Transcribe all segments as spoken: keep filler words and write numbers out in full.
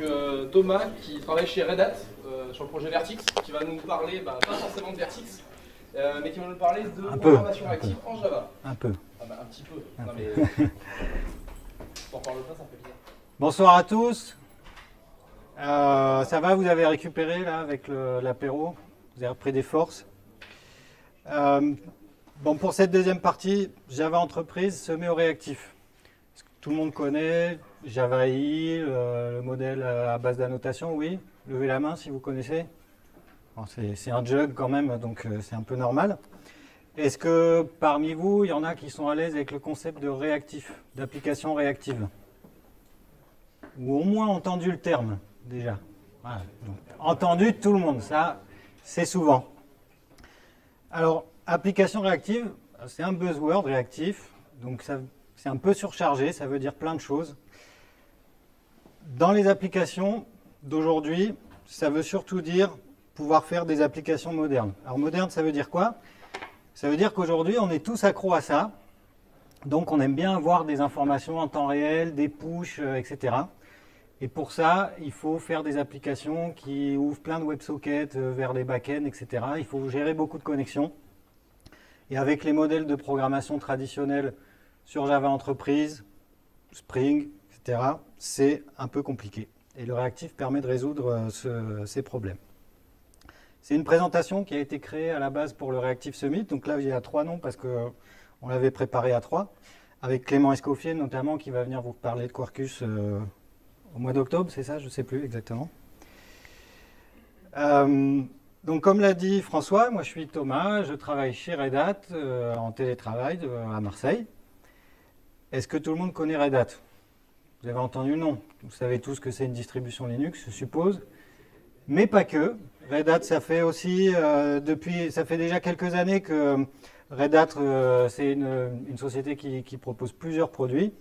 euh, Thomas qui travaille chez Red Hat euh, sur le projet Vert.x, qui va nous parler, bah, pas forcément de Vert.x, euh, mais qui va nous parler de programmation réactive en Java. Un peu. Ah bah, un petit peu. Un non, peu. Mais, euh, on parle pas, ça fait bizarre. Bonsoir à tous. Euh, ça va, vous avez récupéré là avec l'apéro? Vous avez repris des forces? euh, Bon, pour cette deuxième partie, Java Entreprise se met au réactif. Tout le monde connaît JavaEE, euh, le modèle à base d'annotation, oui. Levez la main si vous connaissez. Bon, c'est un jug quand même, donc euh, c'est un peu normal. Est-ce que parmi vous, il y en a qui sont à l'aise avec le concept de réactif, d'application réactive? Ou au moins entendu le terme, déjà. Voilà. Donc, entendu de tout le monde, ça, c'est souvent. Alors, application réactive, c'est un buzzword réactif, donc c'est un peu surchargé, ça veut dire plein de choses. Dans les applications d'aujourd'hui, ça veut surtout dire pouvoir faire des applications modernes. Alors moderne, ça veut dire quoi? Ça veut dire qu'aujourd'hui, on est tous accros à ça, donc on aime bien avoir des informations en temps réel, des pushs, et cetera. Et pour ça, il faut faire des applications qui ouvrent plein de WebSockets vers les backends, et cetera. Il faut gérer beaucoup de connexions. Et avec les modèles de programmation traditionnels sur Java Enterprise, Spring, et cetera, c'est un peu compliqué. Et le réactif permet de résoudre ce, ces problèmes. C'est une présentation qui a été créée à la base pour le Reactive Summit. Donc là, il y a trois noms parce qu'on l'avait préparé à trois. Avec Clément Escoffier, notamment, qui va venir vous parler de Quarkus euh, au mois d'octobre, c'est ça? Je ne sais plus exactement. Euh, Donc, comme l'a dit François, moi je suis Thomas, je travaille chez Red Hat euh, en télétravail de, à Marseille. Est-ce que tout le monde connaît Red Hat? Vous avez entendu le nom. Vous savez tous que c'est une distribution Linux, je suppose. Mais pas que. Red Hat, ça fait aussi, euh, depuis, ça fait déjà quelques années que Red Hat, euh, c'est une, une société qui, qui propose plusieurs produits,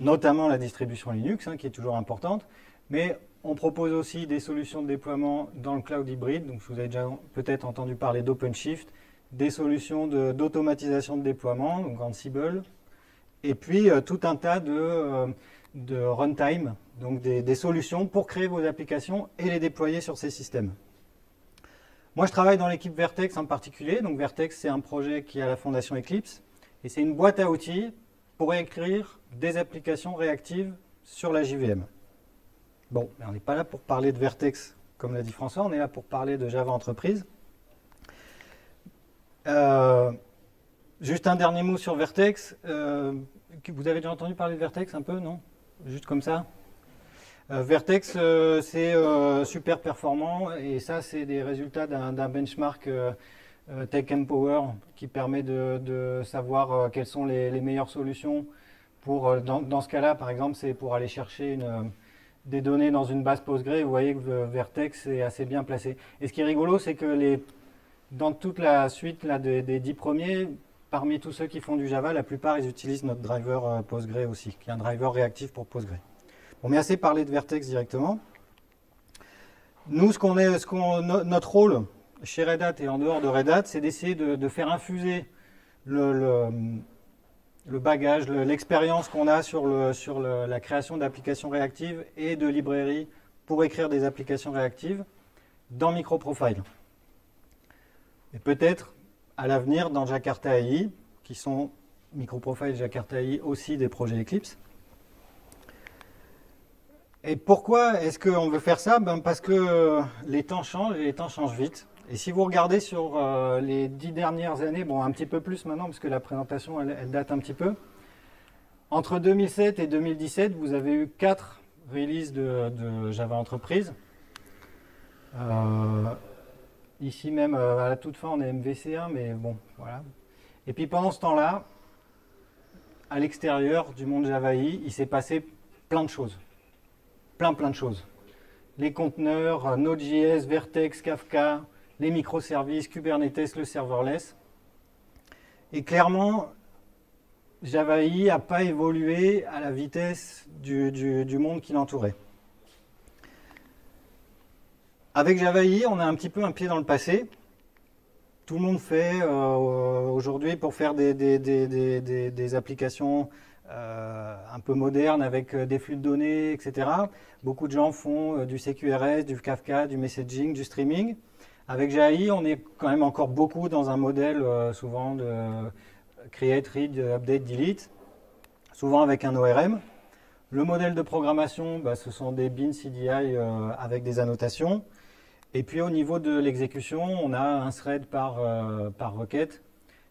notamment la distribution Linux, hein, qui est toujours importante. Mais on propose aussi des solutions de déploiement dans le cloud hybride, donc vous avez déjà peut-être entendu parler d'OpenShift, des solutions d'automatisation de, de déploiement, donc Ansible, et puis euh, tout un tas de, euh, de runtime, donc des, des solutions pour créer vos applications et les déployer sur ces systèmes. Moi je travaille dans l'équipe Vert.x en particulier, donc Vert.x c'est un projet qui a la fondation Eclipse, et c'est une boîte à outils pour écrire des applications réactives sur la J V M. Bon, mais on n'est pas là pour parler de Vert.x, comme l'a dit François, on est là pour parler de Java Entreprise. Euh, juste un dernier mot sur Vert.x. Euh, vous avez déjà entendu parler de Vert.x un peu, non? Juste comme ça. euh, Vert.x, euh, c'est euh, super performant, et ça, c'est des résultats d'un benchmark euh, euh, TechEmpower qui permet de, de savoir euh, quelles sont les, les meilleures solutions. Pour, euh, dans, dans ce cas-là, par exemple, c'est pour aller chercher une... Euh, des données dans une base PostgreSQL, vous voyez que Vert.x est assez bien placé. Et ce qui est rigolo, c'est que les, dans toute la suite là, des, des dix premiers, parmi tous ceux qui font du Java, la plupart, ils utilisent notre driver PostgreSQL aussi, qui est un driver réactif pour PostgreSQL. Bon, mais assez parlé de Vert.x directement. Nous, ce qu'on est, ce qu'on, notre rôle chez Red Hat et en dehors de Red Hat, c'est d'essayer de, de faire infuser le... le le bagage, l'expérience qu'on a sur, le, sur le, la création d'applications réactives et de librairies pour écrire des applications réactives dans MicroProfile. Et peut-être à l'avenir dans Jakarta E E, qui sont MicroProfile Jakarta E E aussi des projets Eclipse. Et pourquoi est-ce qu'on veut faire ça? Ben parce que les temps changent et les temps changent vite. Et si vous regardez sur euh, les dix dernières années, bon, un petit peu plus maintenant, parce que la présentation, elle, elle date un petit peu. Entre deux mille sept et deux mille dix-sept, vous avez eu quatre releases de, de Java Enterprise. Euh, ici même, euh, à la toute fin, on est M V C un, mais bon, voilà. Et puis pendant ce temps-là, à l'extérieur du monde JavaEE, il s'est passé plein de choses. Plein, plein de choses. Les conteneurs, euh, Node.js, Vert.x, Kafka... les microservices, Kubernetes, le serverless. Et clairement, JavaEE n'a pas évolué à la vitesse du, du, du monde qui l'entourait. Avec JavaEE, on a un petit peu un pied dans le passé. Tout le monde fait euh, aujourd'hui pour faire des, des, des, des, des, des applications euh, un peu moderne avec des flux de données, et cetera. Beaucoup de gens font du C Q R S, du Kafka, du messaging, du streaming. Avec J A I, on est quand même encore beaucoup dans un modèle euh, souvent de euh, create, read, update, delete, souvent avec un O R M. Le modèle de programmation, bah, ce sont des bins C D I euh, avec des annotations. Et puis au niveau de l'exécution, on a un thread par, euh, par requête,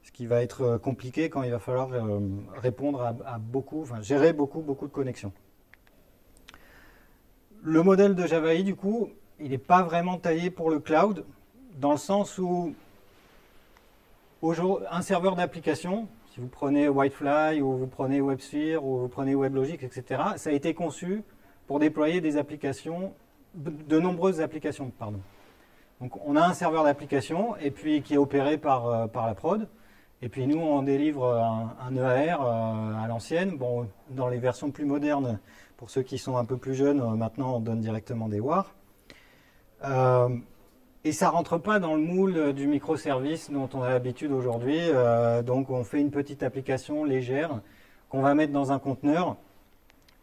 ce qui va être compliqué quand il va falloir euh, répondre à, à beaucoup, enfin, gérer beaucoup, beaucoup de connexions. Le modèle de JavaEE, du coup, il n'est pas vraiment taillé pour le cloud, dans le sens où un serveur d'application, si vous prenez WildFly ou vous prenez WebSphere ou vous prenez WebLogic, et cetera, ça a été conçu pour déployer des applications, de nombreuses applications, pardon. Donc on a un serveur d'application et puis qui est opéré par, par la prod, et puis nous on délivre un, un E A R à l'ancienne. Bon, dans les versions plus modernes, pour ceux qui sont un peu plus jeunes, maintenant on donne directement des W A R. Euh, Et ça ne rentre pas dans le moule du microservice dont on a l'habitude aujourd'hui. Euh, donc on fait une petite application légère qu'on va mettre dans un conteneur.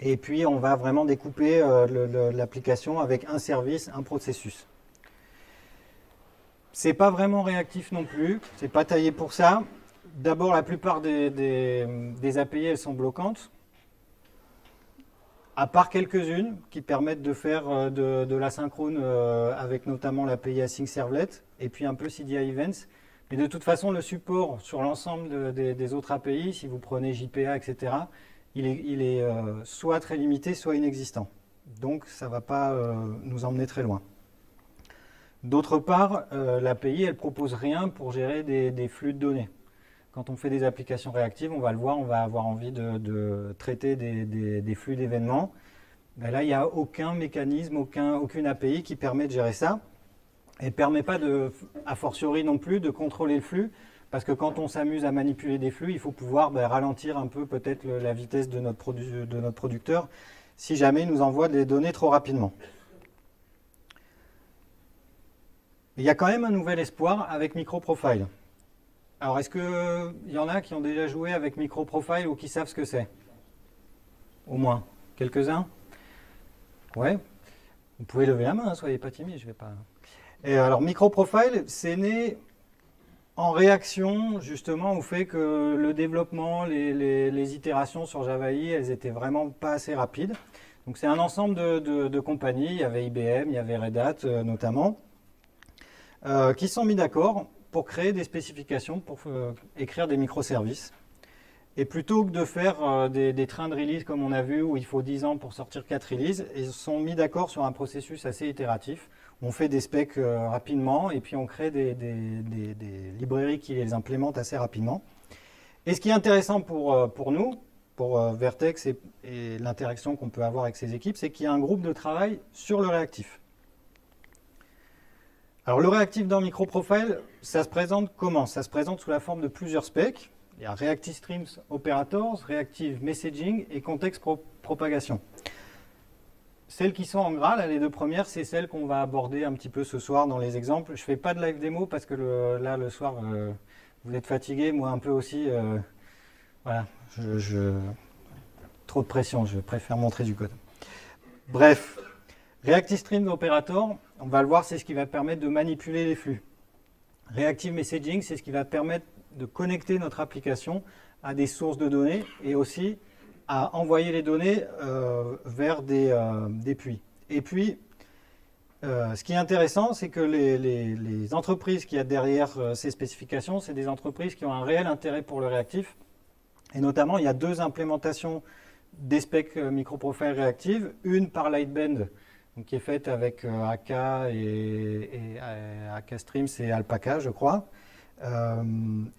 Et puis on va vraiment découper euh, l'application avec un service, un processus. C'est pas vraiment réactif non plus. C'est pas taillé pour ça. D'abord, la plupart des, des, des A P I, elles sont bloquantes. À part quelques-unes qui permettent de faire de, de l'asynchrone euh, avec notamment l'A P I Async Servlet et puis un peu C D I Events. Mais de toute façon, le support sur l'ensemble de, de, des autres A P I, si vous prenez J P A, et cetera, il est, il est euh, soit très limité, soit inexistant. Donc, ça ne va pas euh, nous emmener très loin. D'autre part, euh, l'A P I, elle ne propose rien pour gérer des, des flux de données. Quand on fait des applications réactives, on va le voir, on va avoir envie de, de traiter des, des, des flux d'événements. Ben là, il n'y a aucun mécanisme, aucun, aucune A P I qui permet de gérer ça. Et ne permet pas, de, a fortiori non plus, de contrôler le flux. Parce que quand on s'amuse à manipuler des flux, il faut pouvoir ben, ralentir un peu peut-être la vitesse de notre, produ de notre producteur si jamais il nous envoie des données trop rapidement. Il y a quand même un nouvel espoir avec MicroProfile. Alors, est-ce qu'il euh, y en a qui ont déjà joué avec MicroProfile ou qui savent ce que c'est? Au moins, quelques-uns? Ouais. Vous pouvez lever la main, hein, soyez pas timide, je vais pas... Et alors, MicroProfile, c'est né en réaction, justement, au fait que le développement, les, les, les itérations sur JavaEE, elles étaient vraiment pas assez rapides. Donc, c'est un ensemble de, de, de compagnies, il y avait I B M, il y avait Red Hat, euh, notamment, euh, qui sont mis d'accord pour créer des spécifications, pour euh, écrire des microservices. Et plutôt que de faire euh, des, des trains de release comme on a vu, où il faut dix ans pour sortir quatre releases, ils se sont mis d'accord sur un processus assez itératif. On fait des specs euh, rapidement, et puis on crée des, des, des, des librairies qui les implémentent assez rapidement. Et ce qui est intéressant pour, euh, pour nous, pour euh, Vert.x et, et l'interaction qu'on peut avoir avec ces équipes, c'est qu'il y a un groupe de travail sur le réactif. Alors, le réactif dans MicroProfile, ça se présente comment? Ça se présente sous la forme de plusieurs specs. Il y a Reactive Streams Operators, Reactive Messaging et Context Pro Propagation. Celles qui sont en gras, là, les deux premières, c'est celles qu'on va aborder un petit peu ce soir dans les exemples. Je ne fais pas de live démo parce que le, là, le soir, euh, vous êtes fatigué, moi un peu aussi. Euh, voilà, je, je... trop de pression, je préfère montrer du code. Bref, Reactive Streams Operators, on va le voir, c'est ce qui va permettre de manipuler les flux. Reactive Messaging, c'est ce qui va permettre de connecter notre application à des sources de données et aussi à envoyer les données euh, vers des, euh, des puits. Et puis, euh, ce qui est intéressant, c'est que les, les, les entreprises qu'il y a derrière euh, ces spécifications, c'est des entreprises qui ont un réel intérêt pour le réactif. Et notamment, il y a deux implémentations des specs euh, MicroProfile réactives, une par Lightbend, qui est faite avec euh, A K et, et, et A K Streams et Alpaca, je crois. Euh,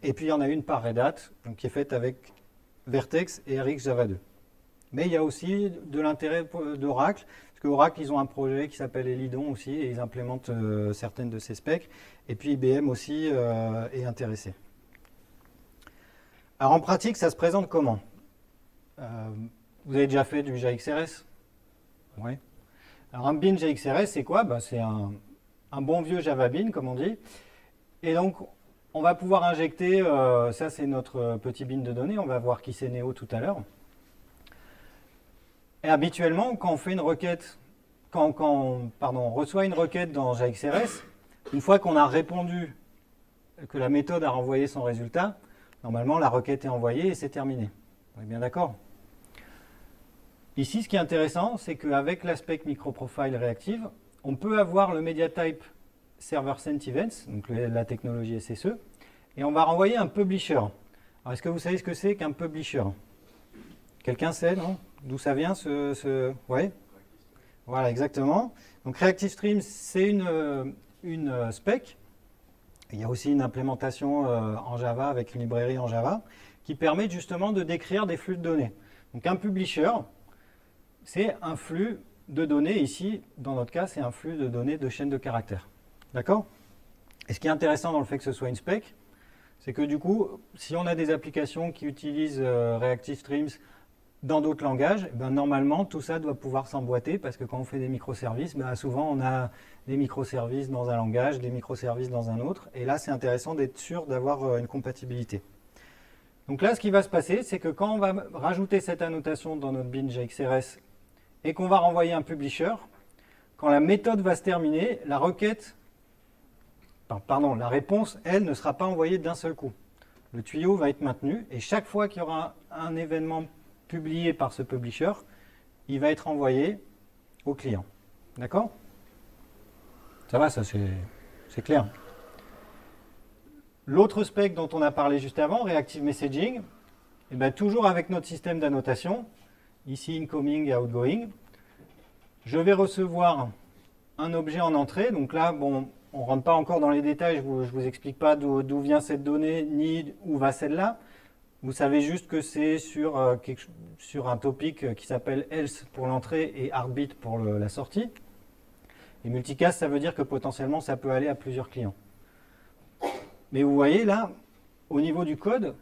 et puis, il y en a une par Red Hat, donc, qui est faite avec Vert.x et RxJava deux. Mais il y a aussi de l'intérêt d'Oracle, parce qu'Oracle, ils ont un projet qui s'appelle Elidon aussi, et ils implémentent euh, certaines de ces specs. Et puis, I B M aussi euh, est intéressé. Alors, en pratique, ça se présente comment? euh, Vous avez déjà fait du J A X R S? Oui. Alors, un bin J A X R S, c'est quoi? Ben, c'est un, un bon vieux Java bin, comme on dit. Et donc, on va pouvoir injecter, euh, ça c'est notre petit bin de données, on va voir qui c'est Neo tout à l'heure. Et habituellement, quand on fait une requête, quand, quand on, pardon, on reçoit une requête dans J A X R S, une fois qu'on a répondu, que la méthode a renvoyé son résultat, normalement la requête est envoyée et c'est terminé. On est bien d'accord? Ici, ce qui est intéressant, c'est qu'avec l'aspect MicroProfile Reactive, on peut avoir le media type Server Sent Events, donc la technologie S S E, et on va renvoyer un publisher. Alors, est-ce que vous savez ce que c'est qu'un publisher? Quelqu'un sait, non? D'où ça vient ce... ce... Oui. Voilà, exactement. Donc Reactive Streams, c'est une, une spec. Il y a aussi une implémentation en Java avec une librairie en Java qui permet justement de décrire des flux de données. Donc un publisher, c'est un flux de données. Ici, dans notre cas, c'est un flux de données de chaîne de caractères. D'accord? Et ce qui est intéressant dans le fait que ce soit une spec, c'est que du coup, si on a des applications qui utilisent euh, Reactive Streams dans d'autres langages, ben, normalement, tout ça doit pouvoir s'emboîter parce que quand on fait des microservices, ben, souvent on a des microservices dans un langage, des microservices dans un autre. Et là, c'est intéressant d'être sûr d'avoir euh, une compatibilité. Donc là, ce qui va se passer, c'est que quand on va rajouter cette annotation dans notre bin J A X R S et qu'on va renvoyer un publisher, quand la méthode va se terminer, la requête... Pardon, la réponse, elle, ne sera pas envoyée d'un seul coup. Le tuyau va être maintenu et chaque fois qu'il y aura un, un événement publié par ce publisher, il va être envoyé au client. D'accord? Ça va, ça c'est clair. L'autre spec dont on a parlé juste avant, Reactive Messaging, eh bien, toujours avec notre système d'annotation, ici incoming et outgoing, je vais recevoir un objet en entrée. Donc là, bon... On ne rentre pas encore dans les détails, je ne vous, vous explique pas d'où vient cette donnée, ni où va celle-là. Vous savez juste que c'est sur, euh, quelque, sur un topic qui s'appelle else pour l'entrée et heartbeat pour le, la sortie. Et multicast, ça veut dire que potentiellement, ça peut aller à plusieurs clients. Mais vous voyez là, au niveau du code,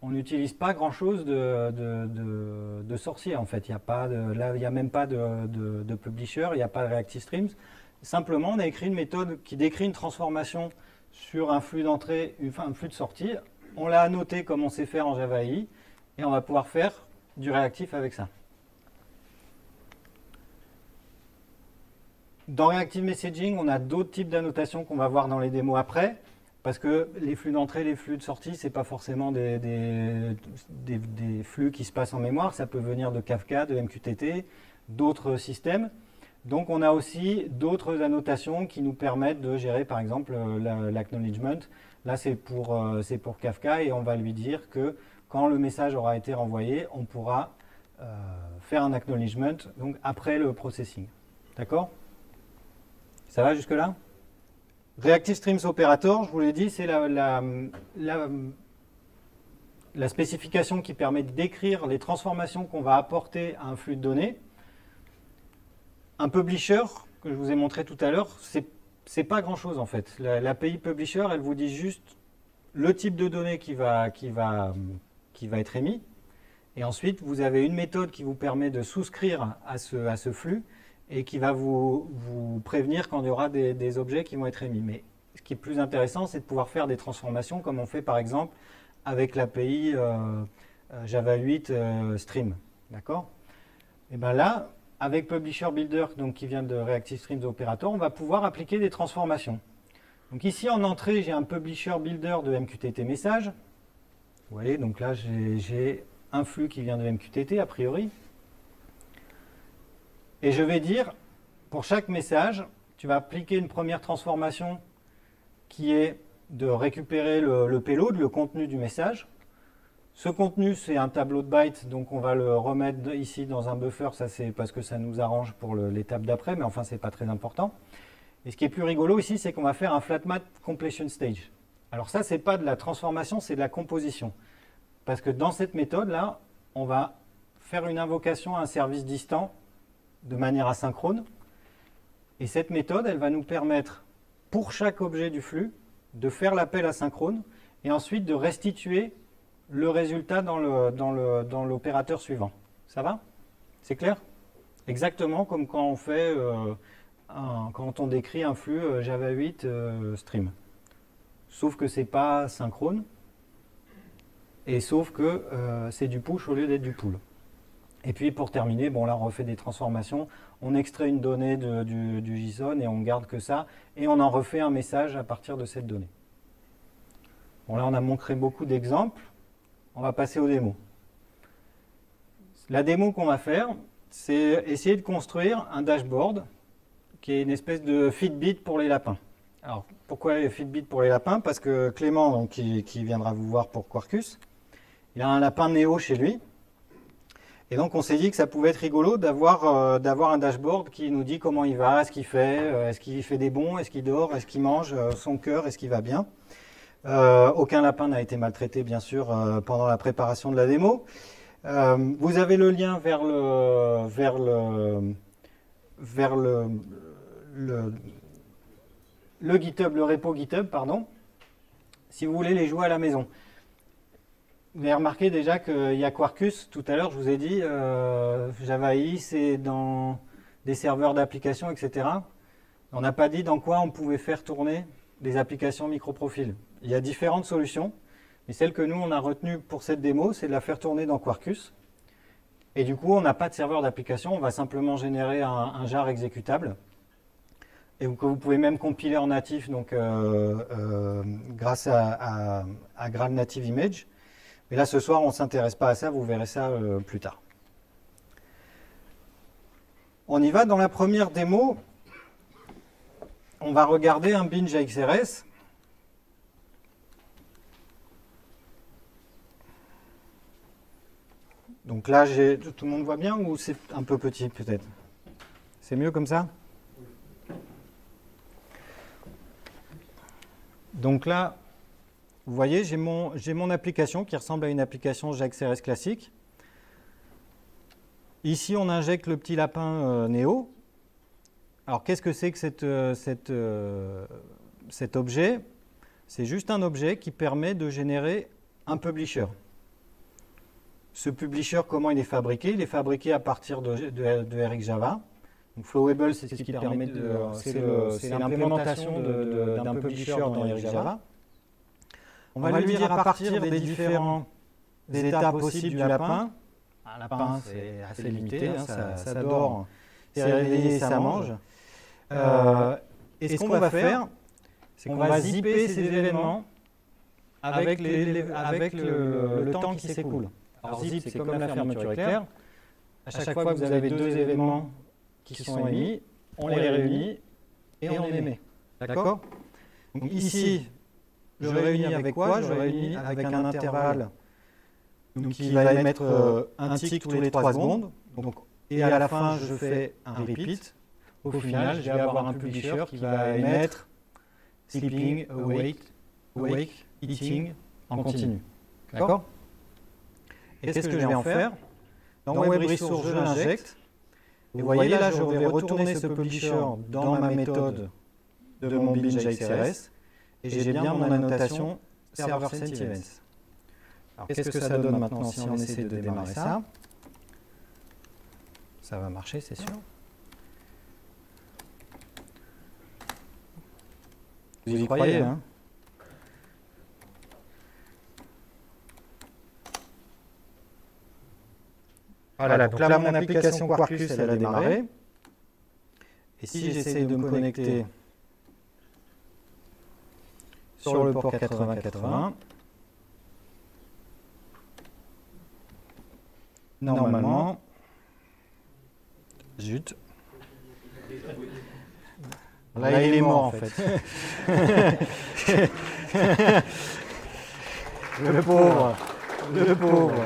on n'utilise pas grand-chose de, de, de, de sorcier en fait. Il n'y a pas de, là, il n'y a même pas de, de, de publisher, il n'y a pas de Reactive Streams. Simplement, on a écrit une méthode qui décrit une transformation sur un flux d'entrée, enfin un flux de sortie. On l'a annoté comme on sait faire en JavaEE et on va pouvoir faire du réactif avec ça. Dans Reactive Messaging, on a d'autres types d'annotations qu'on va voir dans les démos après, parce que les flux d'entrée, les flux de sortie, ce n'est pas forcément des, des, des, des flux qui se passent en mémoire. Ça peut venir de Kafka, de M Q T T, d'autres systèmes. Donc, on a aussi d'autres annotations qui nous permettent de gérer, par exemple, l'acknowledgement. Là, c'est pour, euh, c'est pour Kafka et on va lui dire que quand le message aura été renvoyé, on pourra euh, faire un acknowledgement donc après le processing. D'accord? Ça va jusque-là? Reactive Streams Operator, je vous l'ai dit, c'est la, la, la, la spécification qui permet de décrire les transformations qu'on va apporter à un flux de données. Un publisher, que je vous ai montré tout à l'heure, c'est pas grand-chose en fait. L'A P I publisher, elle vous dit juste le type de données qui va, qui, va, qui va être émis. Et ensuite, vous avez une méthode qui vous permet de souscrire à ce, à ce flux et qui va vous, vous prévenir quand il y aura des, des objets qui vont être émis. Mais ce qui est plus intéressant, c'est de pouvoir faire des transformations comme on fait par exemple avec l'A P I euh, Java huit euh, Stream. D'accord? Et bien là... Avec Publisher Builder, donc, qui vient de Reactive Streams Operator, on va pouvoir appliquer des transformations. Donc ici, en entrée, j'ai un Publisher Builder de M Q T T message. Vous voyez, donc là, j'ai un flux qui vient de M Q T T, a priori. Et je vais dire, pour chaque message, tu vas appliquer une première transformation qui est de récupérer le, le payload, le contenu du message. Ce contenu, c'est un tableau de bytes, donc on va le remettre ici dans un buffer, ça c'est parce que ça nous arrange pour l'étape d'après, mais enfin c'est pas très important. Et ce qui est plus rigolo ici, c'est qu'on va faire un flatmat completion stage. Alors ça, c'est pas de la transformation, c'est de la composition. Parce que dans cette méthode-là, on va faire une invocation à un service distant de manière asynchrone. Et cette méthode, elle va nous permettre, pour chaque objet du flux, de faire l'appel asynchrone et ensuite de restituer le résultat dans le, dans le, dans l'opérateur suivant. Ça va? C'est clair? Exactement comme quand on fait, euh, un, quand on décrit un flux euh, Java huit euh, stream. Sauf que c'est pas synchrone et sauf que euh, c'est du push au lieu d'être du pull. Et puis pour terminer, bon là on refait des transformations, on extrait une donnée de, du, du JSON et on garde que ça, et on en refait un message à partir de cette donnée. Bon là on a montré beaucoup d'exemples, on va passer aux démos. La démo qu'on va faire, c'est essayer de construire un dashboard qui est une espèce de Fitbit pour les lapins. Alors pourquoi Fitbit pour les lapins? Parce que Clément, donc, qui, qui viendra vous voir pour Quarkus, il a un lapin Neo chez lui. Et donc on s'est dit que ça pouvait être rigolo d'avoir euh, d'avoir un dashboard qui nous dit comment il va, ce qu'il fait, euh, est-ce qu'il fait des bons, est-ce qu'il dort, est-ce qu'il mange, euh, son cœur, est-ce qu'il va bien. Euh, aucun lapin n'a été maltraité bien sûr euh, pendant la préparation de la démo. Euh, vous avez le lien vers le vers le vers le le, le GitHub, le repo GitHub, pardon, si vous voulez les jouer à la maison. Vous avez remarqué déjà qu'il y a Quarkus, tout à l'heure je vous ai dit, euh, JavaEE c'est dans des serveurs d'applications, et cetera. On n'a pas dit dans quoi on pouvait faire tourner des applications microprofile. Il y a différentes solutions, mais celle que nous on a retenue pour cette démo, c'est de la faire tourner dans Quarkus. Et du coup on n'a pas de serveur d'application, on va simplement générer un, un jar exécutable. Et que vous pouvez même compiler en natif, donc euh, euh, grâce à, à, à Graal Native Image. Mais là, ce soir, on ne s'intéresse pas à ça, vous verrez ça euh, plus tard. On y va. Dans la première démo, on va regarder un bin J A X R S. Donc là, tout le monde voit bien ou c'est un peu petit peut-être? C'est mieux comme ça? Donc là, vous voyez, j'ai mon, j'ai mon application qui ressemble à une application J A X R S classique. Ici, on injecte le petit lapin euh, Neo. Alors, qu'est-ce que c'est que cette, euh, cette, euh, cet objet? C'est juste un objet qui permet de générer un publisher. Ce publisher, comment il est fabriqué? Il est fabriqué à partir de, de, de RxJava. Donc, Flowable, c'est ce qui permet de, de c'est l'implémentation d'un publisher dans RxJava. On va, on va lui dire à partir des, des différents des états possibles du lapin. Un lapin, c'est assez limité, limité hein, ça, ça dort, c'est réveillé, ça mange. Euh, et ce qu'on qu va faire, c'est qu'on va zipper ces événements avec, les, les, avec le, le, le temps qui s'écoule. Alors zip, c'est comme la fermeture éclair. À chaque fois que vous avez deux événements qui sont émis, on les réunit et on les met. D'accord? Donc ici, je réunis avec quoi? Je réunis avec un intervalle donc qui va émettre euh, un tick tous les trois secondes. Donc, et à la fin, je fais un repeat. Au final, je vais avoir un publisher qui va émettre sleeping, awake, awake, eating en continu. D'accord? Et qu'est-ce que je vais en faire? Dans Web Resource, je l'injecte. Et vous voyez là, je vais retourner ce publisher dans ma méthode de mon bin J A X R S. Et j'ai bien mon annotation server sent events. Alors qu'est-ce que ça donne maintenant si on essaie de démarrer ça? Ça va marcher, c'est sûr. Vous y croyez, hein? Voilà, donc là mon application Quarkus, elle a démarré. Et si j'essaie de me connecter sur le port quatre-vingts quatre-vingts. Normalement, zut. Là, il est mort en fait. Le pauvre, le pauvre.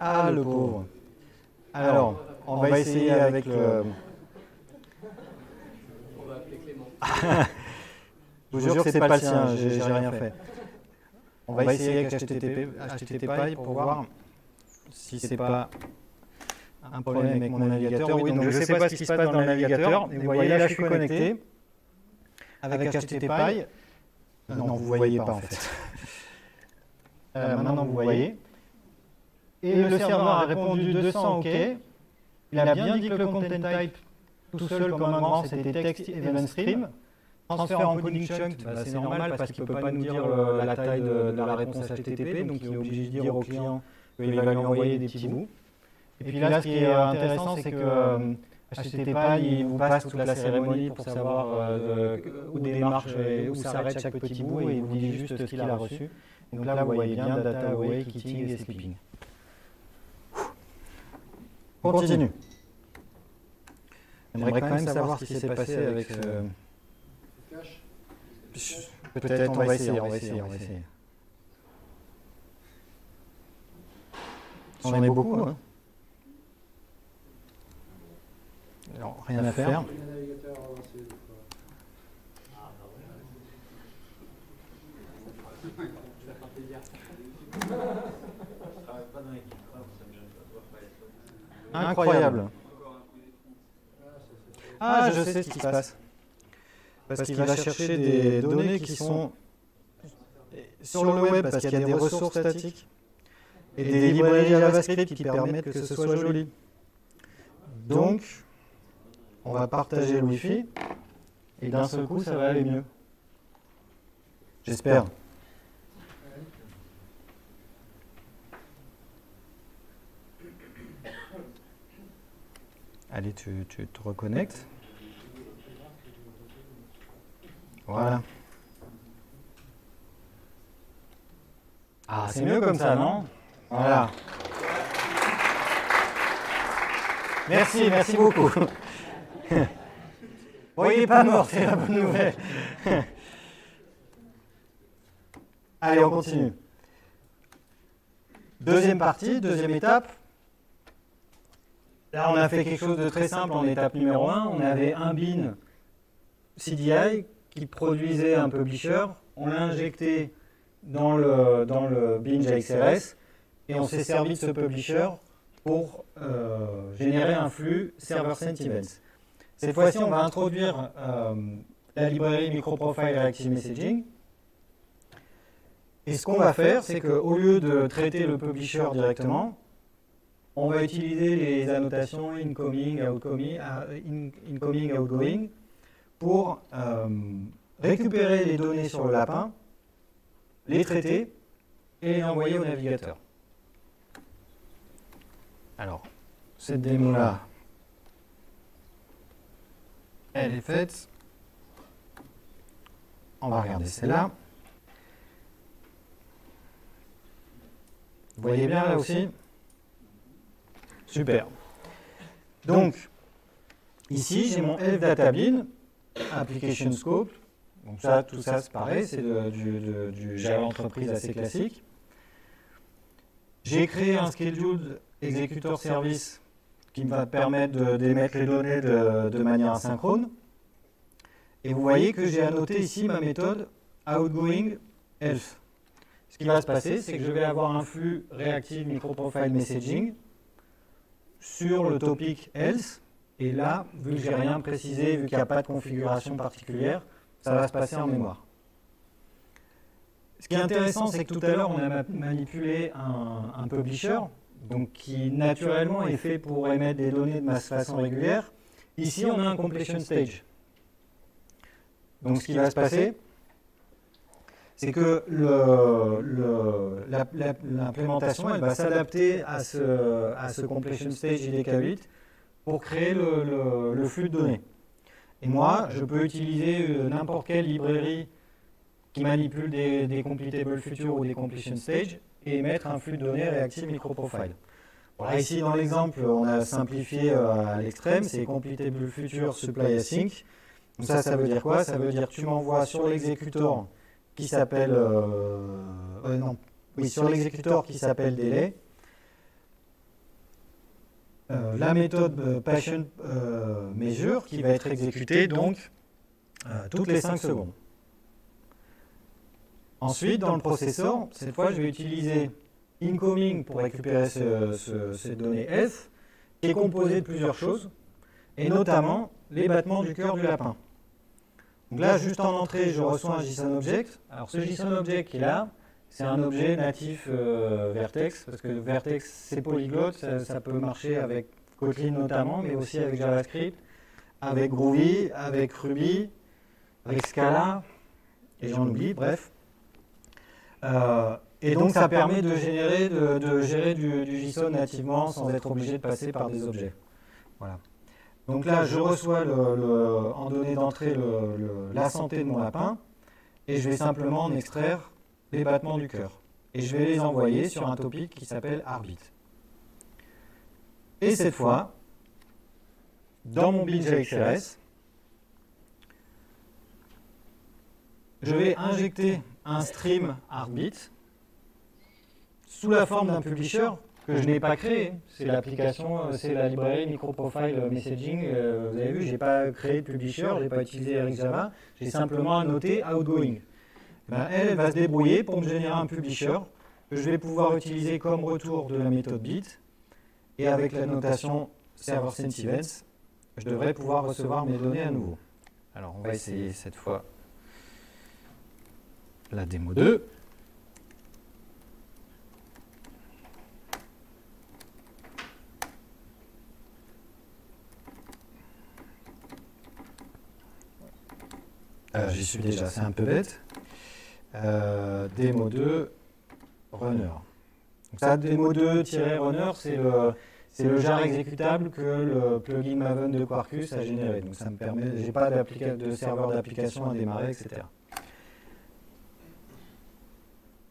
Ah, le pauvre. Alors, on va essayer avec le... On va appeler Clément. Je vous jure que c'est pas le sien, j'ai rien fait. On va essayer avec H T T P I pour voir si c'est pas un problème avec mon navigateur. Oui, donc je ne sais pas ce qui se passe dans le navigateur. Vous voyez là, je suis connecté avec H T T P I. Non, vous ne voyez pas en fait. euh, maintenant, vous voyez. Et le serveur a répondu deux cents OK. Il a bien dit que le content type tout seul comme un grand, c'était text event stream. Transfert en coding chunk, bah c'est normal parce qu'il ne peut pas nous dire le, la taille de, de la réponse H T T P, donc il est obligé de dire au client il va lui envoyer des petits bouts. Et puis là, ce qui est intéressant, c'est que euh, H T T P A, il vous passe toute la cérémonie pour savoir euh, où démarche et où s'arrête chaque petit bout, et il vous dit juste ce qu'il a reçu. Donc là, vous voyez bien data away, kitting et sleeping. On continue. J'aimerais quand même savoir ce qui s'est passé avec ce... Peut-être, on va essayer, on va essayer, on va essayer. On en est beaucoup, hein. Alors, rien à faire. Incroyable. Ah, je sais ce qui se passe. Parce qu'il va chercher des données qui sont sur le web, parce qu'il y a des ressources statiques et des librairies JavaScript qui permettent que ce soit joli. Donc, on va partager le Wi-Fi et d'un seul coup, ça va aller mieux. J'espère. Allez, tu, tu te reconnectes. Voilà. Ah, c'est mieux comme ça, non? Voilà. Merci, merci beaucoup. Bon, il n'est pas mort, c'est la bonne nouvelle. Allez, on continue. Deuxième partie, deuxième étape. Là, on a fait quelque chose de très simple en étape numéro un. On avait un bin C D I qui produisait un publisher. On l'a injecté dans le, dans le bin J A X R S et on s'est servi de ce publisher pour euh, générer un flux server sent events. Cette fois-ci, on va introduire euh, la librairie MicroProfile Reactive Messaging. Et ce qu'on va faire, c'est qu'au lieu de traiter le publisher directement, on va utiliser les annotations incoming, outcoming, incoming, outgoing pour euh, récupérer les données sur le lapin, les traiter et les envoyer au navigateur. Alors, cette démo-là, elle est faite. On va regarder celle-là. Vous voyez bien là aussi? Super. Donc, ici, j'ai mon fDataBin, application scope. Donc ça, tout ça, c'est pareil, c'est du, du, du Java entreprise assez classique. J'ai créé un scheduled executor service qui va permettre d'émettre les données de, de manière asynchrone. Et vous voyez que j'ai annoté ici ma méthode outgoing health. Ce qui va se passer, c'est que je vais avoir un flux réactif microprofile messaging sur le topic health. Et là, vu que j'ai rien précisé, vu qu'il n'y a pas de configuration particulière, ça va se passer en mémoire. Ce qui est intéressant, c'est que tout à l'heure, on a manipulé un, un publisher, donc qui naturellement est fait pour émettre des données de façon régulière. Ici, on a un completion stage. Donc ce qui va se passer, c'est que l'implémentation elle va s'adapter à ce, à ce completion stage I D K huit pour créer le, le, le flux de données. Et moi, je peux utiliser n'importe quelle librairie qui manipule des, des Completable Futures ou des Completion Stage et émettre un flux de données réactif microprofile. Voilà, ici, dans l'exemple, on a simplifié à l'extrême, c'est Completable Futures Supply Async. Donc ça, ça veut dire quoi? Ça veut dire tu m'envoies sur l'exécuteur qui s'appelle... Euh, euh, non, oui, sur l'exécuteur qui s'appelle Delay. Euh, la méthode Patient euh, Measure qui va être exécutée donc euh, toutes les cinq secondes. Ensuite, dans le processeur, cette fois, je vais utiliser Incoming pour récupérer ce, ce, ces données F, qui est composée de plusieurs choses, et notamment les battements du cœur du lapin. Donc là, juste en entrée, je reçois un JSON Object. Alors ce JSON Object qui est là, c'est un objet natif euh, Vert.x, parce que Vert.x, c'est polyglotte, ça, ça peut marcher avec Kotlin notamment, mais aussi avec JavaScript, avec Groovy, avec Ruby, avec Scala, et j'en oublie, bref. Euh, Et donc, ça permet de générer, de, de gérer du, du JSON nativement sans être obligé de passer par des objets. Voilà. Donc là, je reçois le, le, en données d'entrée le, le, la santé de mon lapin et je vais simplement en extraire les battements du cœur. Et je vais les envoyer sur un topic qui s'appelle arbitre. Et cette fois, dans mon build J A X R S, je vais injecter un stream arbitre sous la forme d'un publisher que je n'ai pas créé. C'est l'application, c'est la librairie MicroProfile Messaging. Vous avez vu, je n'ai pas créé de publisher, je n'ai pas utilisé RxJava, j'ai simplement annoté outgoing. Ben, elle va se débrouiller pour me générer un publisher que je vais pouvoir utiliser comme retour de la méthode bit. Et avec la notation server sent events, je devrais pouvoir recevoir mes données à nouveau. Alors, on va essayer cette fois la démo deux. Euh, J'y suis déjà, c'est un peu bête. Euh, démo deux, runner. Donc ça, démo deux-runner, c'est le, le jar exécutable que le plugin Maven de Quarkus a généré. Donc ça me permet, j'ai pas de serveur d'application à démarrer, et cetera.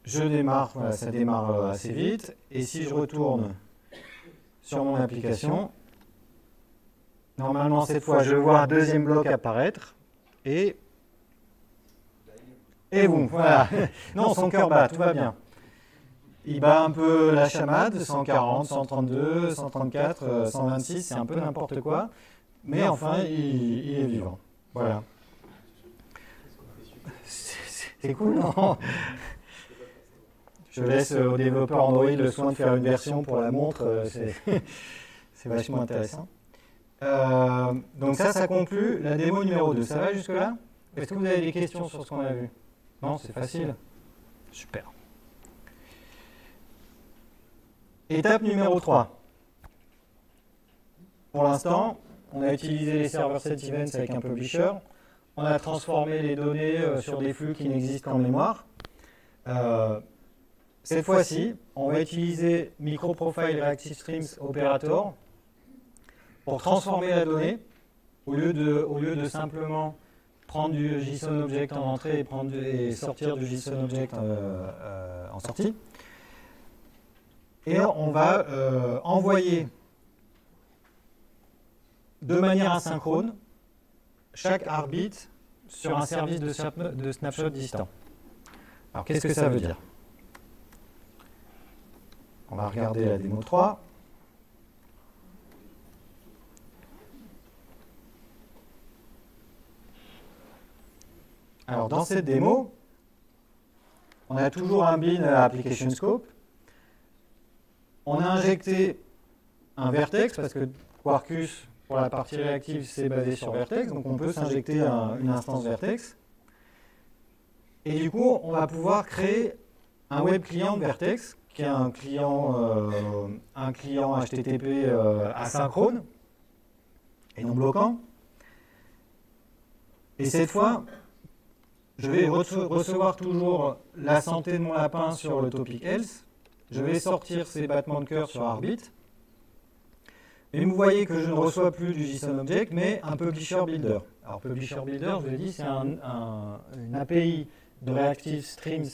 Je démarre, voilà, ça démarre assez vite. Et si je retourne sur mon application, normalement cette fois je vois un deuxième bloc apparaître. Et, et boum, voilà. Non, son cœur bat, tout va bien. Il bat un peu la chamade, cent quarante, cent trente-deux, cent trente-quatre, cent vingt-six, c'est un peu n'importe quoi. Mais enfin, il, il est vivant. Voilà. C'est cool, non? Je laisse aux développeurs Android le soin de faire une version pour la montre. C'est vachement intéressant. Euh, donc ça, ça conclut la démo numéro deux. Ça va jusque-là? Est-ce que vous avez des questions sur ce qu'on a vu? Non, c'est facile. Super. Étape numéro trois. Pour l'instant, on a utilisé les serveurs set events avec un publisher. On a transformé les données sur des flux qui n'existent qu'en mémoire. Euh, cette fois-ci, on va utiliser MicroProfile Reactive Streams Operator pour transformer la donnée. Au lieu de, au lieu de simplement prendre du JSON Object en entrée et, prendre du, et sortir du JSON Object euh, euh, en sortie, et on va euh, envoyer de manière asynchrone chaque arbitre sur un service de, snap de snapshot distant. Alors qu'est-ce que ça veut dire? On va regarder la démo trois. Alors dans cette démo, on a toujours un bin à application scope. On a injecté un Vert.x parce que Quarkus, pour la partie réactive, c'est basé sur Vert.x. Donc on peut s'injecter un, une instance Vert.x. Et du coup, on va pouvoir créer un web client Vert.x, qui est un client, euh, un client H T T P euh, asynchrone et non bloquant. Et cette fois, je vais recevoir toujours la santé de mon lapin sur le topic else. Je vais sortir ces battements de cœur sur Arbit. Et vous voyez que je ne reçois plus du JSON Object, mais un Publisher Builder. Alors, Publisher Builder, je l'ai dit, c'est un, un, une A P I de Reactive Streams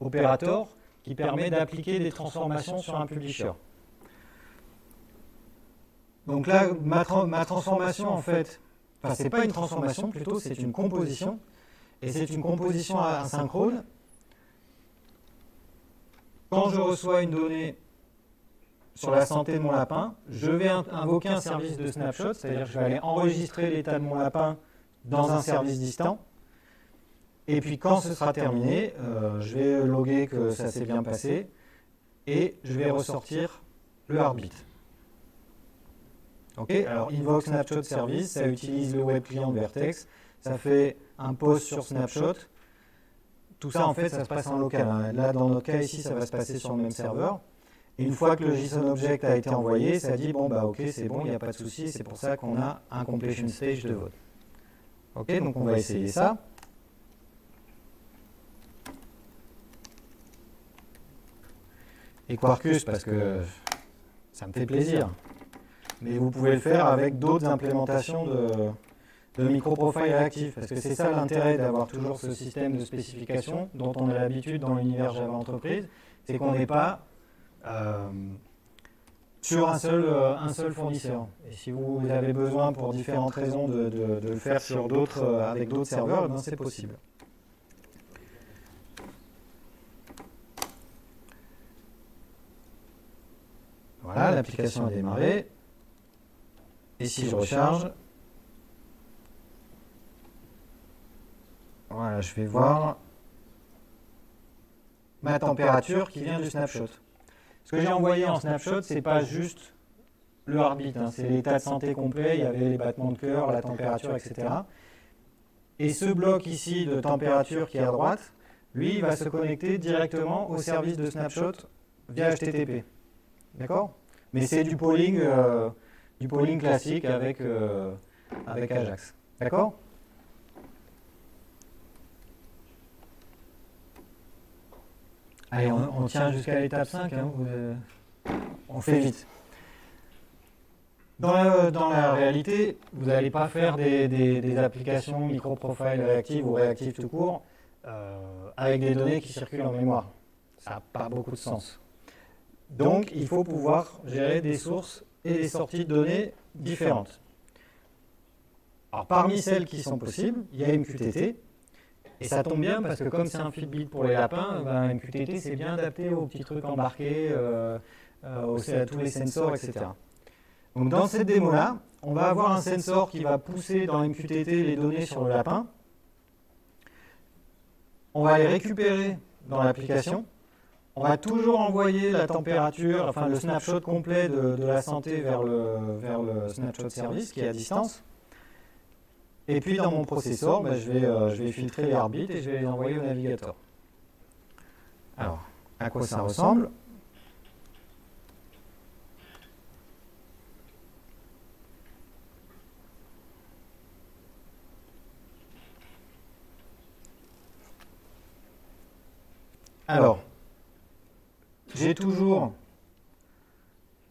Operator qui permet d'appliquer des transformations sur un Publisher. Donc là, ma, tra ma transformation, en fait, enfin, c'est pas une transformation, plutôt, c'est une composition. Et c'est une composition asynchrone. Quand je reçois une donnée sur la santé de mon lapin, je vais invoquer un service de snapshot, c'est-à-dire que je vais aller enregistrer l'état de mon lapin dans un service distant. Et puis quand ce sera terminé, euh, je vais loguer que ça s'est bien passé et je vais ressortir le arbitre. Ok, alors invoke snapshot service, ça utilise le web client de Vert.x, ça fait un post sur snapshot. Tout ça, en fait, ça se passe en local. Là, dans notre cas, ici, ça va se passer sur le même serveur. Et une fois que le JSON Object a été envoyé, ça dit, bon, bah, ok, c'est bon, il n'y a pas de souci, c'est pour ça qu'on a un completion stage de vote. Ok, donc on va essayer ça. et Quarkus parce que ça me fait plaisir. Mais vous pouvez le faire avec d'autres implémentations de, de MicroProfile Reactive, parce que c'est ça l'intérêt d'avoir toujours ce système de spécification dont on a l'habitude dans l'univers Java Enterprise, c'est qu'on n'est pas euh, sur un seul, euh, un seul fournisseur. Et si vous avez besoin pour différentes raisons de, de, de le faire sur d'autres, euh, avec d'autres serveurs, ben c'est possible. Voilà, l'application a démarré. Et si je recharge, voilà, je vais voir ma température qui vient du snapshot. Ce que j'ai envoyé en snapshot, c'est pas juste le heartbeat, hein, c'est l'état de santé complet, il y avait les battements de cœur, la température, et cetera. Et ce bloc ici de température qui est à droite, lui, il va se connecter directement au service de snapshot via H T T P. D'accord? Mais c'est du polling... Euh, du polling classique avec, euh, avec Ajax. D'accord? Allez, on, on tient jusqu'à l'étape cinq, hein, vous, euh, on fait vite. Dans la, dans la réalité, vous n'allez pas faire des, des, des applications microprofile réactives ou réactives tout court euh, avec des données qui circulent en mémoire. Ça n'a pas beaucoup de sens. Donc, il faut pouvoir gérer des sources et des sorties de données différentes. Alors parmi celles qui sont possibles, il y a M Q T T, et ça tombe bien parce que comme c'est un Fitbit pour les lapins, ben M Q T T c'est bien adapté aux petits trucs embarqués, euh, euh, aux, à tous les sensors, et cetera. Donc dans cette démo-là, on va avoir un sensor qui va pousser dans M Q T T les données sur le lapin, on va les récupérer dans l'application, on va toujours envoyer la température, enfin le snapshot complet de, de la santé vers le, vers le snapshot service qui est à distance. Et puis dans mon processeur, bah, je, vais, euh, je vais filtrer les heartbeats et je vais les envoyer au navigateur. Alors, à quoi ça ressemble? Alors, j'ai toujours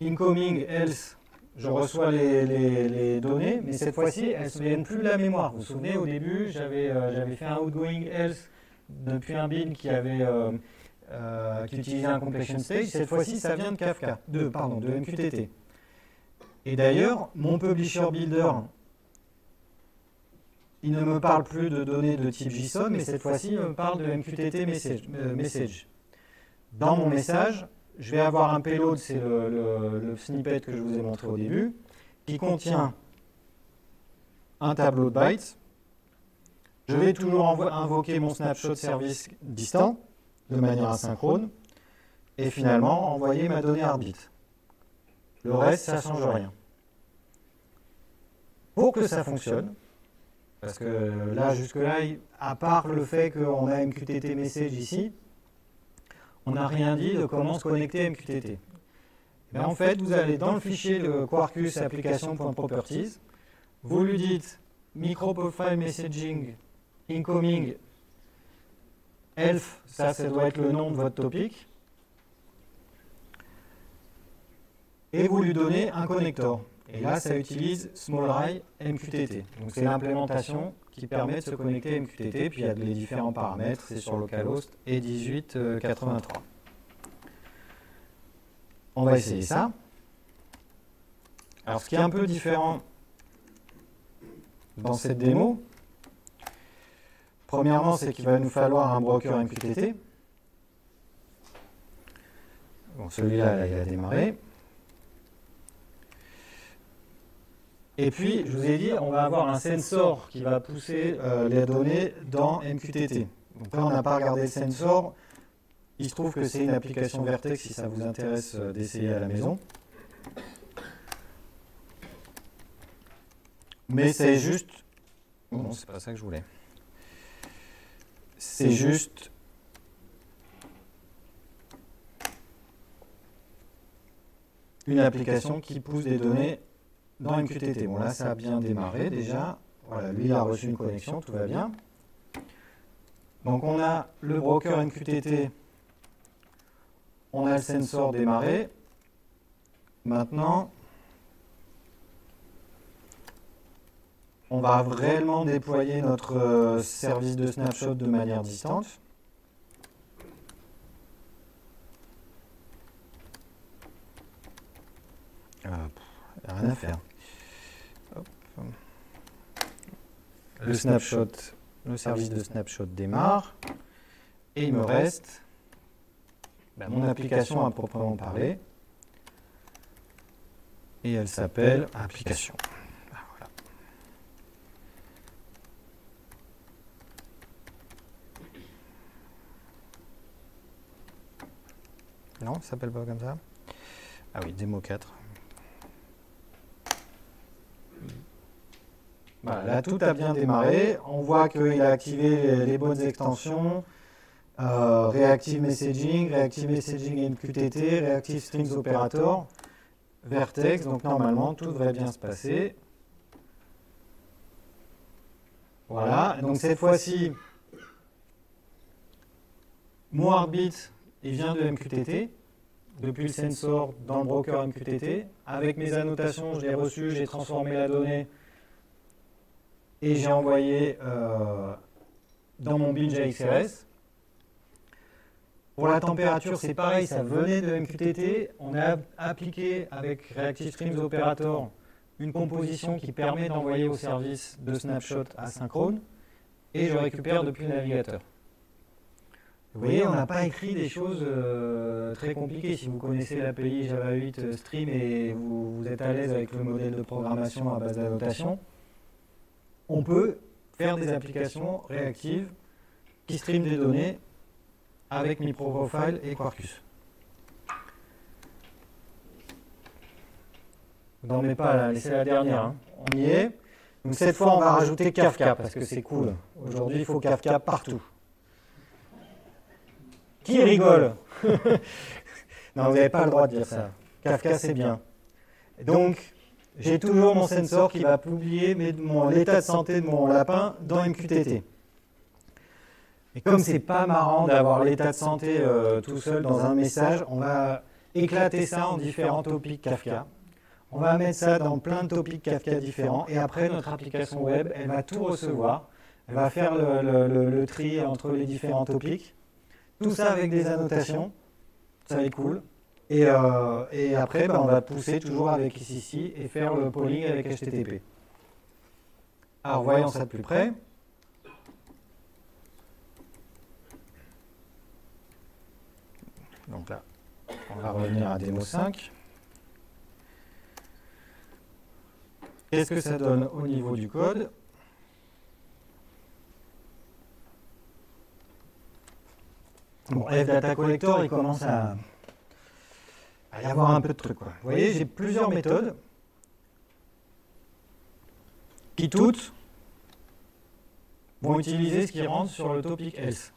incoming, else, je reçois les, les, les données, mais cette fois-ci, elles ne viennent plus de la mémoire. Vous vous souvenez, au début, j'avais euh, j'avais fait un outgoing, else, depuis un bin qui, avait, euh, euh, qui utilisait un completion stage. Cette fois-ci, ça vient de Kafka, de, pardon, de M Q T T. Et d'ailleurs, mon publisher builder, il ne me parle plus de données de type JSON, mais cette fois-ci, il me parle de M Q T T message. Euh, message. Dans mon message, je vais avoir un payload, c'est le, le, le snippet que je vous ai montré au début, qui contient un tableau de bytes. Je vais toujours invoquer mon snapshot service distant, de manière asynchrone, et finalement envoyer ma donnée arbitre. Le reste, ça ne change rien. Pour que ça fonctionne, parce que là, jusque-là, à part le fait qu'on a M Q T T message ici, on n'a rien dit de comment se connecter à M Q T T. Ben en fait, vous allez dans le fichier le Quarkus application.properties, vous lui dites microprofile messaging incoming elf, ça, ça doit être le nom de votre topic, et vous lui donnez un connector. Et là, ça utilise smallry M Q T T. Donc c'est l'implémentation qui permet de se connecter à M Q T T, puis il y a les différents paramètres, c'est sur localhost et dix-huit quatre-vingt-trois. On va essayer ça. Alors ce qui est un peu différent dans cette démo, premièrement c'est qu'il va nous falloir un broker M Q T T. Bon, celui-là, il a démarré. Et puis, je vous ai dit, on va avoir un sensor qui va pousser euh, les données dans M Q T T. Donc là, on n'a pas regardé le sensor. Il se trouve que c'est une application Vert.x, si ça vous intéresse euh, d'essayer à la maison. Mais c'est juste... Bon, c'est pas ça que je voulais. C'est juste... une application qui pousse des données dans M Q T T. Bon, là, ça a bien démarré déjà. Voilà, lui, il a reçu une connexion, tout va bien. Donc, on a le broker M Q T T on a le sensor démarré. Maintenant, on va réellement déployer notre service de snapshot de manière distante. Hop, y a rien à faire. Hop. Le snapshot, le service de snapshot démarre. Et il me reste ben, mon application à proprement parler. Et elle s'appelle application. Ben, voilà. Non, ça s'appelle pas comme ça. Ah oui, démo quatre. Voilà, là, tout a bien démarré. On voit qu'il a activé les, les bonnes extensions. Euh, Reactive Messaging, Reactive Messaging M Q T T, Reactive Streams Operator, Vert.x. Donc, normalement, tout devrait bien se passer. Voilà. Donc, cette fois-ci, mon Heartbeat, il vient de M Q T T. Depuis le sensor dans le broker M Q T T. Avec mes annotations, je l'ai reçu, j'ai transformé la donnée et j'ai envoyé euh, dans mon bin J A X R S. Pour la température, c'est pareil, ça venait de M Q T T. On a appliqué avec Reactive Streams Operator une composition qui permet d'envoyer au service de snapshot asynchrone et je récupère depuis le navigateur. Vous voyez, on n'a pas écrit des choses euh, très compliquées. Si vous connaissez l'A P I Java huit Stream et vous, vous êtes à l'aise avec le modèle de programmation à base d'annotation, on peut faire des applications réactives qui streament des données avec MicroProfile et Quarkus. N'en mets pas là, laissez la dernière. Hein. On y est. Donc cette fois, on va rajouter Kafka parce que c'est cool. Aujourd'hui, il faut Kafka partout. Qui rigole? Non, vous n'avez pas le droit de dire ça. Kafka, c'est bien. Donc, j'ai toujours mon sensor qui va publier l'état de santé de mon lapin dans M Q T T. Et comme c'est pas marrant d'avoir l'état de santé euh, tout seul dans un message, on va éclater ça en différents topics Kafka. On va mettre ça dans plein de topics Kafka différents. Et après, notre application web, elle va tout recevoir. Elle va faire le, le, le, le tri entre les différents topics. Tout ça avec des annotations, ça est cool. Et, euh, et après, bah, on va pousser toujours avec ici et faire le polling avec H T T P. Alors, voyons ça de plus près. Donc là, on va revenir à démo cinq. Qu'est-ce que ça donne au niveau du code ? Bon, F-Data Collector, il commence à, à y avoir un peu de trucs. Quoi. Vous voyez, j'ai plusieurs méthodes qui toutes vont utiliser ce qui rentre sur le topic else.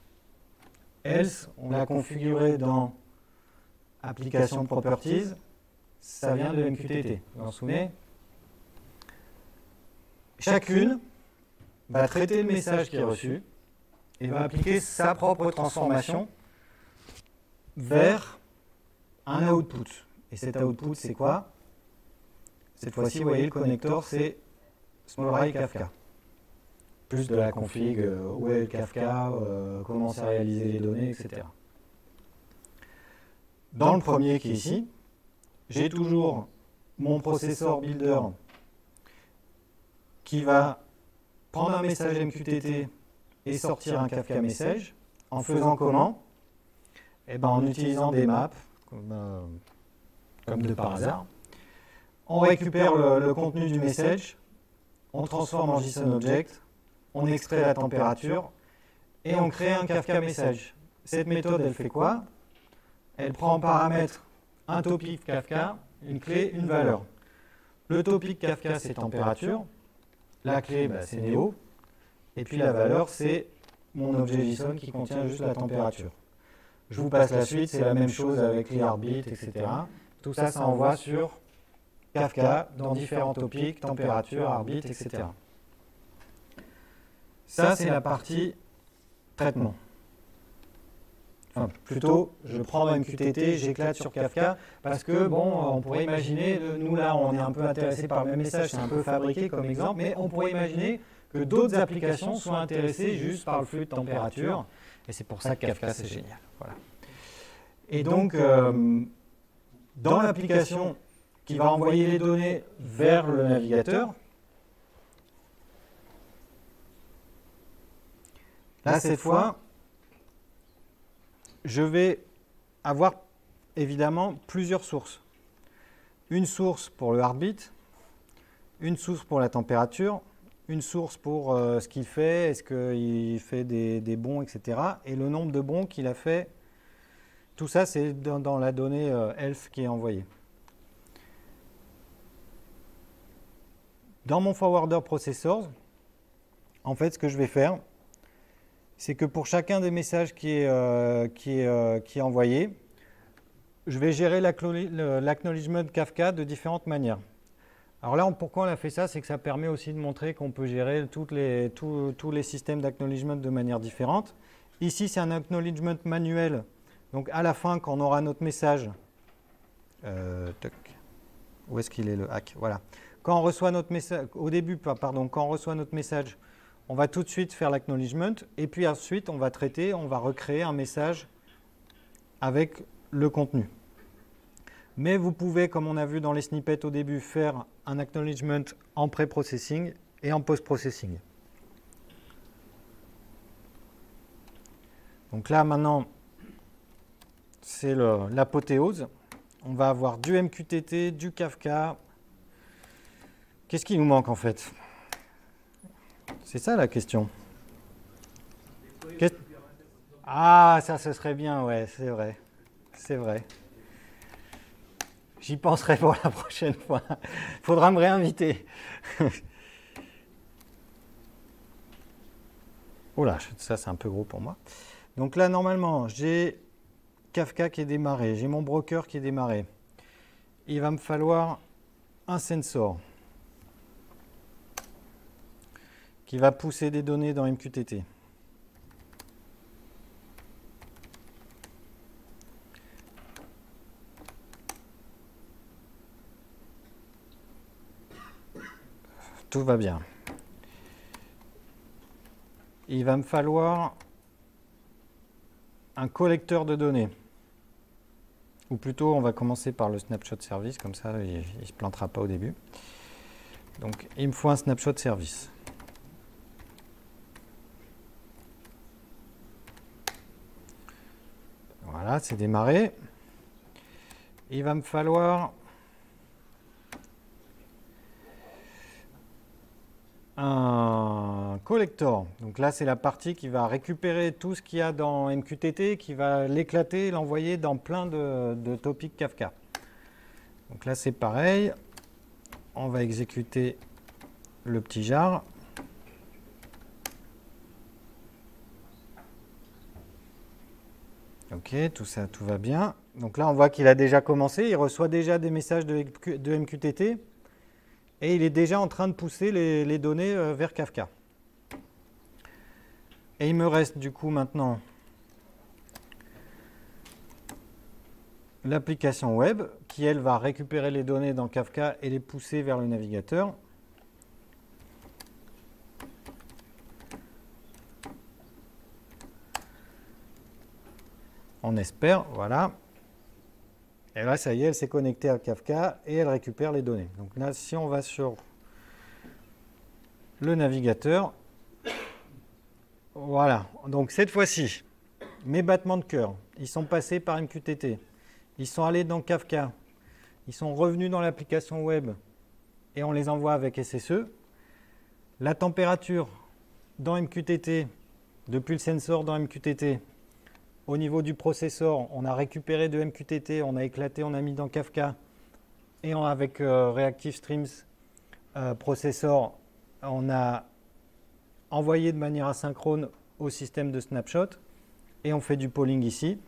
Else, on l'a configuré dans Application Properties, ça vient de M Q T T. Vous vous en souvenez? Chacune va traiter le message qui est reçu et va appliquer sa propre transformation vers un output. Et cet output, c'est quoi? Cette fois-ci, vous voyez, le connector, c'est SmallRay Kafka. Plus de la config, euh, où est le Kafka, euh, comment ça réaliser les données, et cetera. Dans le premier qui est ici, j'ai toujours mon processor builder qui va prendre un message M Q T T et sortir un Kafka message. En faisant comment? Eh ben, en utilisant des maps, comme, euh, comme de par hasard. On récupère le, le contenu du message, on transforme en JSON Object, on extrait la température et on crée un Kafka message. Cette méthode, elle fait quoi? Elle prend en paramètre un topic Kafka, une clé, une valeur. Le topic Kafka, c'est température. La clé, bah, c'est Neo. Et puis la valeur, c'est mon objet JSON qui contient juste la température. Je vous passe la suite, c'est la même chose avec les heartbeats, et cetera. Tout ça, ça envoie sur Kafka dans différents topics, température, heartbeat, et cetera. Ça, c'est la partie traitement. Enfin, plutôt, je prends ma M Q T T, j'éclate sur Kafka, parce que, bon, on pourrait imaginer, nous là, on est un peu intéressé par le même message, c'est un peu fabriqué comme exemple, mais on pourrait imaginer que d'autres applications soient intéressées juste par le flux de température, et c'est pour ça que Kafka, c'est génial. Voilà. Et donc, euh, dans l'application qui va envoyer les données vers le navigateur, là, cette fois, je vais avoir évidemment plusieurs sources. Une source pour le heartbeat, une source pour la température, une source pour euh, ce qu'il fait, est-ce qu'il fait des, des bonds, et cetera. Et le nombre de bonds qu'il a fait, tout ça, c'est dans, dans la donnée euh, health qui est envoyée. Dans mon forwarder processors, en fait, ce que je vais faire, c'est que pour chacun des messages qui est, euh, qui est, euh, qui est envoyé, je vais gérer l'acknowledgement Kafka de différentes manières. Alors là, on, pourquoi on a fait ça? C'est que ça permet aussi de montrer qu'on peut gérer toutes les, tout, tous les systèmes d'acknowledgement de manière différente. Ici, c'est un acknowledgement manuel. Donc à la fin, quand on aura notre message, euh, toc. Où est-ce qu'il est le hack? Voilà. Quand on reçoit notre message, au début, pardon, quand on reçoit notre message, on va tout de suite faire l'acknowledgement et puis ensuite on va traiter, on va recréer un message avec le contenu. Mais vous pouvez, comme on a vu dans les snippets au début, faire un acknowledgement en pré-processing et en post-processing. Donc là maintenant, c'est l'apothéose. On va avoir du M Q T T, du Kafka. Qu'est-ce qui nous manque en fait ? C'est ça la question. Qu'est- Ah, ça, ce serait bien, ouais, c'est vrai. C'est vrai. J'y penserai pour la prochaine fois. Faudra me réinviter. Oh là, ça, c'est un peu gros pour moi. Donc là, normalement, j'ai Kafka qui est démarré. J'ai mon broker qui est démarré. Il va me falloir un sensor qui va pousser des données dans M Q T T. Tout va bien. Il va me falloir un collecteur de données. Ou plutôt, on va commencer par le snapshot service, comme ça, il ne se plantera pas au début. Donc, il me faut un snapshot service. Voilà, c'est démarré. Il va me falloir un collector. Donc là, c'est la partie qui va récupérer tout ce qu'il y a dans M Q T T, qui va l'éclater, l'envoyer dans plein de, de topics Kafka. Donc là, c'est pareil. On va exécuter le petit jar. Ok, tout ça, tout va bien. Donc là, on voit qu'il a déjà commencé. Il reçoit déjà des messages de, de M Q T T. Et il est déjà en train de pousser les, les données vers Kafka. Et il me reste du coup maintenant l'application web qui, elle, va récupérer les données dans Kafka et les pousser vers le navigateur. On espère, voilà. Et là, ça y est, elle s'est connectée à Kafka et elle récupère les données. Donc là, si on va sur le navigateur, voilà. Donc cette fois-ci, mes battements de cœur, ils sont passés par M Q T T. Ils sont allés dans Kafka. Ils sont revenus dans l'application web et on les envoie avec S S E. La température dans M Q T T, depuis le sensor dans M Q T T, au niveau du processeur, on a récupéré de M Q T T, on a éclaté, on a mis dans Kafka. Et on, avec euh, Reactive Streams euh, Processor, on a envoyé de manière asynchrone au système de snapshot. Et on fait du polling ici.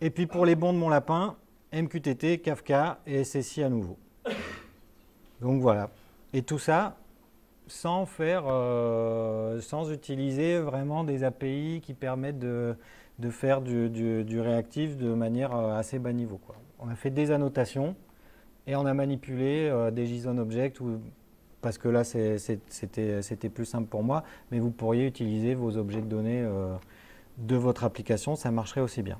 Et puis pour les bons de mon lapin, M Q T T, Kafka et S S I à nouveau. Donc voilà. Et tout ça sans faire, euh, sans utiliser vraiment des A P I qui permettent de, de faire du, du, du réactif de manière assez bas niveau, quoi. On a fait des annotations et on a manipulé euh, des JSON Object, ou, parce que là c'était plus simple pour moi, mais vous pourriez utiliser vos objets de données euh, de votre application, ça marcherait aussi bien.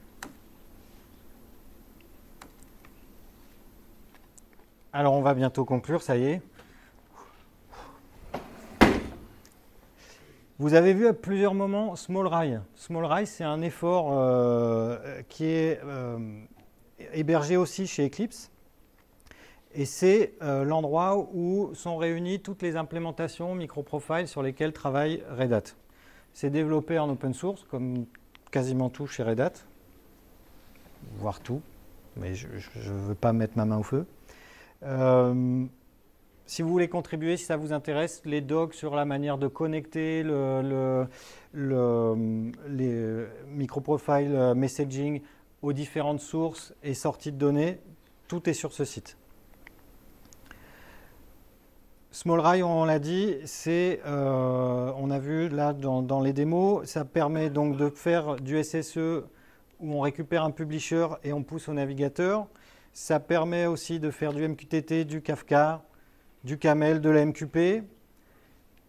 Alors on va bientôt conclure, ça y est. Vous avez vu à plusieurs moments SmallRy. SmallRy, c'est un effort euh, qui est euh, hébergé aussi chez Eclipse. Et c'est euh, l'endroit où sont réunies toutes les implémentations MicroProfile sur lesquelles travaille Red Hat. C'est développé en open source, comme quasiment tout chez Red Hat, voire tout, mais je ne veux pas mettre ma main au feu. Euh, Si vous voulez contribuer, si ça vous intéresse, les docs sur la manière de connecter le, le, le, les microprofile messaging aux différentes sources et sorties de données, tout est sur ce site. SmallRy, on l'a dit, c'est, euh, on a vu là dans, dans les démos, ça permet donc de faire du S S E où on récupère un publisher et on pousse au navigateur. Ça permet aussi de faire du M Q T T, du Kafka, du camel, de la M Q P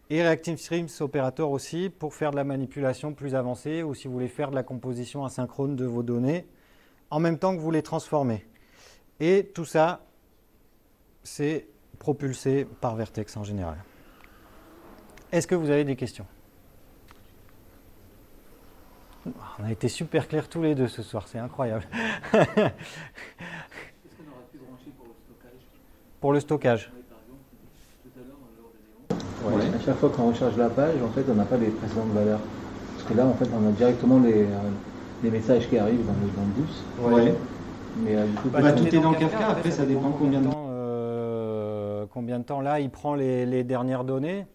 et Reactive Streams Operator aussi pour faire de la manipulation plus avancée ou si vous voulez faire de la composition asynchrone de vos données en même temps que vous les transformez. Et tout ça, c'est propulsé par Vert.x en général. Est-ce que vous avez des questions? On a été super clairs tous les deux ce soir, c'est incroyable. Est-ce qu'on aurait pu brancher pour le stockage? Pour le stockage. Ouais. Ouais. À chaque fois qu'on recharge la page, en fait, on n'a pas les précédentes valeurs. Parce que là, en fait, on a directement les, euh, les messages qui arrivent dans le, dans le bus. Ouais. Ouais. Mais euh, du coup, bah, tout est dans Kafka. Après, ça dépend combien de temps. Euh, combien de temps là, il prend les, les dernières données.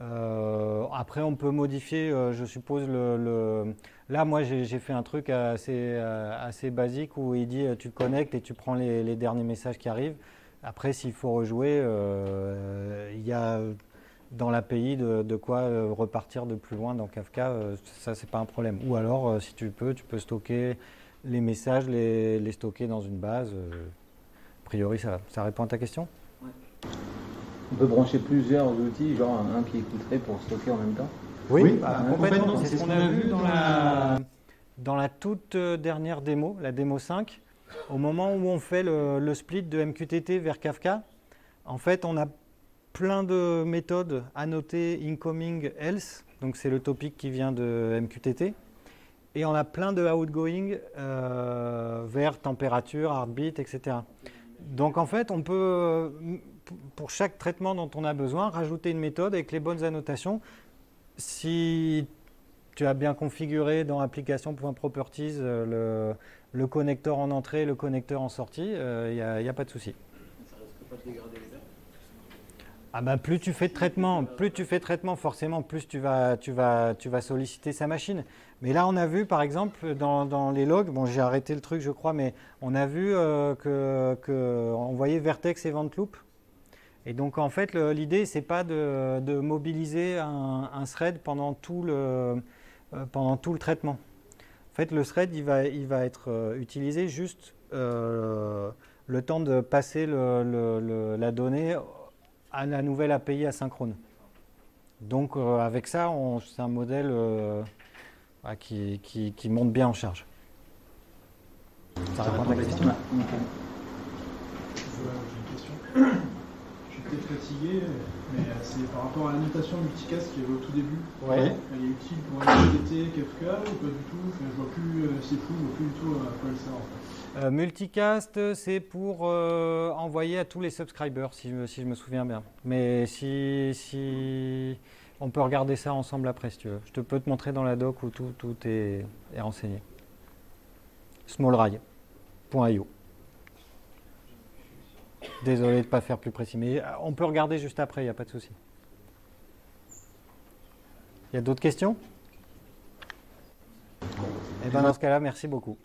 Euh, après, on peut modifier, euh, je suppose, le, le... Là, moi, j'ai fait un truc assez, assez basique où il dit, tu connectes et tu prends les, les derniers messages qui arrivent. Après, s'il faut rejouer, il euh, y a... dans l'A P I de, de quoi euh, repartir de plus loin dans Kafka, euh, ça c'est pas un problème. Ou alors euh, si tu peux, tu peux stocker les messages, les, les stocker dans une base. Euh, a priori ça, ça répond à ta question? Ouais. On peut brancher plusieurs outils, genre un, un qui écouterait pour stocker en même temps? Oui, oui bah, bah, complètement, c'est ce qu'on a vu dans la, dans la toute dernière démo, la démo cinq, au moment où on fait le, le split de M Q T T vers Kafka. En fait on a plein de méthodes annotées incoming else, donc c'est le topic qui vient de M Q T T, et on a plein de outgoing euh, vers température, heartbeat, et cetera. Donc en fait, on peut, pour chaque traitement dont on a besoin, rajouter une méthode avec les bonnes annotations. Si tu as bien configuré dans application.properties le, le connecteur en entrée, le connecteur en sortie, il euh, n'y a, a pas de souci. Ça risque pas de dégrader les... Ah bah plus tu fais de traitement, plus tu fais de traitement, forcément, plus tu vas, tu vas, tu vas solliciter sa machine. Mais là, on a vu, par exemple, dans, dans les logs, bon, j'ai arrêté le truc, je crois, mais on a vu euh, que, que on voyait Vert.x et Eventloop. Et donc, en fait, l'idée, c'est pas de, de mobiliser un, un thread pendant tout le, euh, pendant tout le traitement. En fait, le thread, il va, il va être euh, utilisé juste euh, le temps de passer le, le, le, la donnée à la nouvelle A P I asynchrone. Donc euh, avec ça, c'est un modèle euh, bah, qui, qui, qui monte bien en charge. Ça, ça répond à la question, question là. Okay. J'ai une question. Je suis peut-être fatigué, mais c'est par rapport à l'annotation multicast qu'il y avait au tout début. Ouais. Elle est utile pour M Q T T, Kafka ou pas du tout? Enfin, je vois plus, c'est fou, je vois plus du tout à quoi elle sert en fait. Euh, multicast, c'est pour euh, envoyer à tous les subscribers, si, si je me souviens bien. Mais si, si... On peut regarder ça ensemble après, si tu veux. Je te peux te montrer dans la doc où tout, tout est, est renseigné. smallry point i o. Désolé de ne pas faire plus précis, mais on peut regarder juste après, il n'y a pas de souci. Il y a d'autres questions? Eh bien, dans ce cas-là, merci beaucoup.